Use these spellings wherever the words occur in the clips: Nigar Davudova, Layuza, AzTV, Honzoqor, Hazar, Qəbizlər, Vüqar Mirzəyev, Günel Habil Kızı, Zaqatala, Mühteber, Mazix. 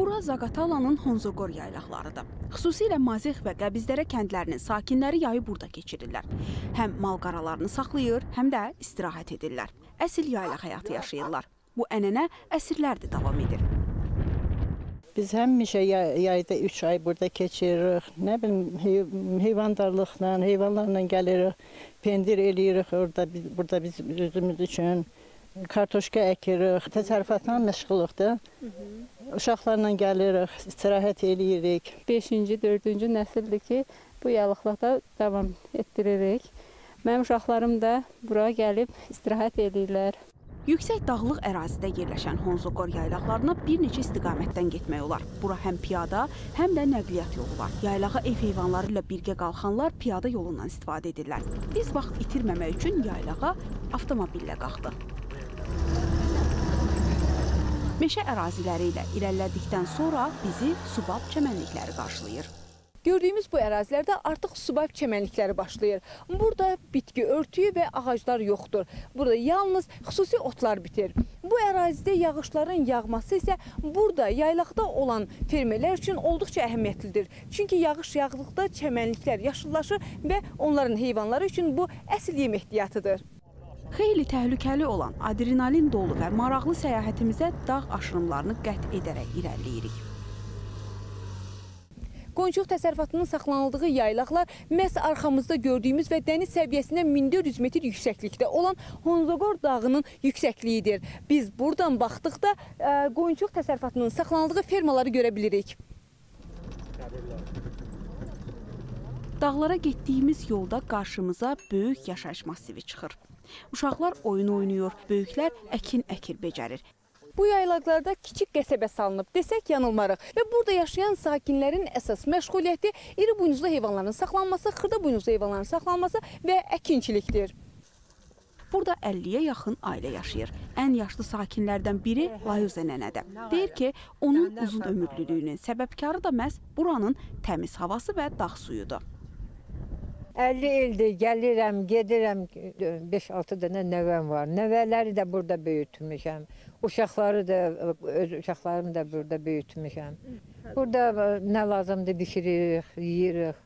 Bura Zaqatalanın Honzoqor yaylaqlarıdır. Xüsusilə Mazix və Qəbizlərə kəndlərinin sakinləri yayı burada keçirirlər. Həm mal qaralarını saxlayır, həm də istirahət edirlər. Əsil yaylaq həyatı yaşayırlar. Bu ənənə əsrlər də davam edir. Biz həmişə yayda 3 ay burada keçiririk. Nə bilim, heyvandarlıqla, heyvanlarla gəlirik, pendir eləyirik orada, burada biz özümüz üçün. Kartoşka əkirik, təsərrüfatla məşğuluqdur. Uşaqlarla gəlirik, istirahət eləyirik. 5-ci, 4-cü nəsildir ki, bu yaylaqlarda davam etdiririk. Mənim uşaqlarım da bura gəlib istirahət eləyirlər. Yüksək dağlıq ərazidə yerləşən Honzoqor yaylaqlarına bir neçə istiqamətdən getmək olar. Bura həm piyada, həm də nəqliyyat yolu var. Yaylağa ev heyvanları ilə birgə qalxanlar piyada yolundan istifadə edirlər. Biz vaxt itirməmək üçün yaylağa avtomobillə qalxdıq. Meşə əraziləri ilə irəlilədikdən sonra bizi subab çəmənlikləri qarşılayır. Gördüyümüz bu ərazilərdə artıq subab çəmənlikləri başlayır. Burada bitki örtüyü və ağaclar yoxdur. Burada yalnız xüsusi otlar bitir. Bu ərazidə yağışların yağması isə burada yaylaqda olan fermerlər üçün olduqca əhəmiyyətlidir. Çünki yağış yağdıqda çəmənliklər yaşıllaşır və onların heyvanları üçün bu əsl yem ehtiyatıdır. Xeyli təhlükəli olan adrenalin dolu və maraqlı səyahətimizə dağ aşırımlarını qət edərək irəliləyirik. Qonçuq təsərrüfatının saxlanıldığı yaylaqlar məhz arxamızda gördüyümüz və dəniz səviyyəsindən 1400 metr yüksəklikdə olan Honzoqor dağının yüksəkliyidir. Biz buradan baxdıqda qonçuq təsərrüfatının saxlanıldığı fermaları görə bilirik. Dağlara getdiyimiz yolda qarşımıza böyük yaşayış masivi çıxır. Uşaqlar oyun oynayır, böyüklər əkin-əkir becərir. Bu yaylaqlarda kiçik qəsəbə salınıb desək yanılmarıq və burada yaşayan sakinlərin əsas məşğuliyyəti iri buynuzlu heyvanların saxlanması, xırda buynuzlu heyvanların saxlanması və əkinçilikdir. Burada 50-yə yaxın ailə yaşayır. Ən yaşlı sakinlərdən biri Layuza nənədir. Deyir ki, onun uzun ömürlülüyünün səbəbkarı da məhz buranın təmiz havası və dağ suyudur. 50 ildir gəlirəm, gedirəm, 5-6 dənə nəvəm var. Nəvələri də burada böyütmüşəm. Uşaqları da, öz uşaqlarımı da burada böyütmüşəm. Burada nə lazımdır bişiririk, yeyirik.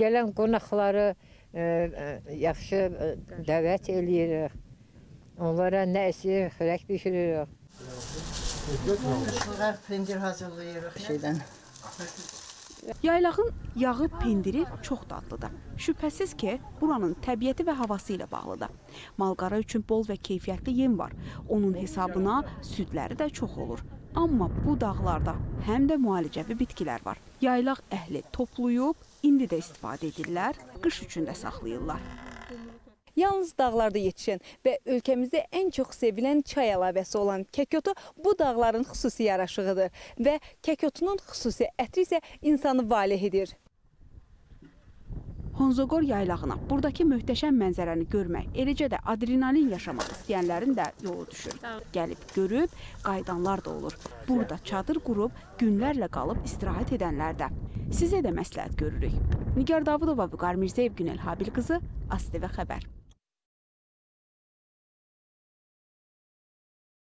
Gələn qonaqları yaxşı dəvət eləyirik. Onlara nə istəyirik, xörək bişiririk. Xörək pendir hazırlayırıq şeydən. Yaylağın yağı pendiri çox dadlıdır. Şübhəsiz ki, buranın təbiəti və havası ilə bağlıdır. Malqara üçün bol və keyfiyyətli yem var. Onun hesabına südləri də çox olur. Amma bu dağlarda həm də müalicəvi bitkilər var. Yaylaq əhli toplayıb, indi də istifadə edirlər, qış üçün də saxlayırlar. Yalnız dağlarda yetişən və ölkəmizdə ən çox sevilən çay əlavəsi olan kəkotu bu dağların xüsusi yaraşığıdır və kəkotunun xüsusi ətri isə insanı valeh edir. Honzoqor yaylağına buradakı möhtəşəm mənzərəni görmək, eləcə də adrenalin yaşamaq istəyənlərin də yolu düşür. Gəlib görüb, qayıdanlar da olur. Burada çadır qurub, günlərlə qalıb istirahət edənlər də. Sizə də məsləhət görürük. Nigar Davudova, Vüqar Mirzəyev, Günel Habil Kızı, AzTV Xəbər.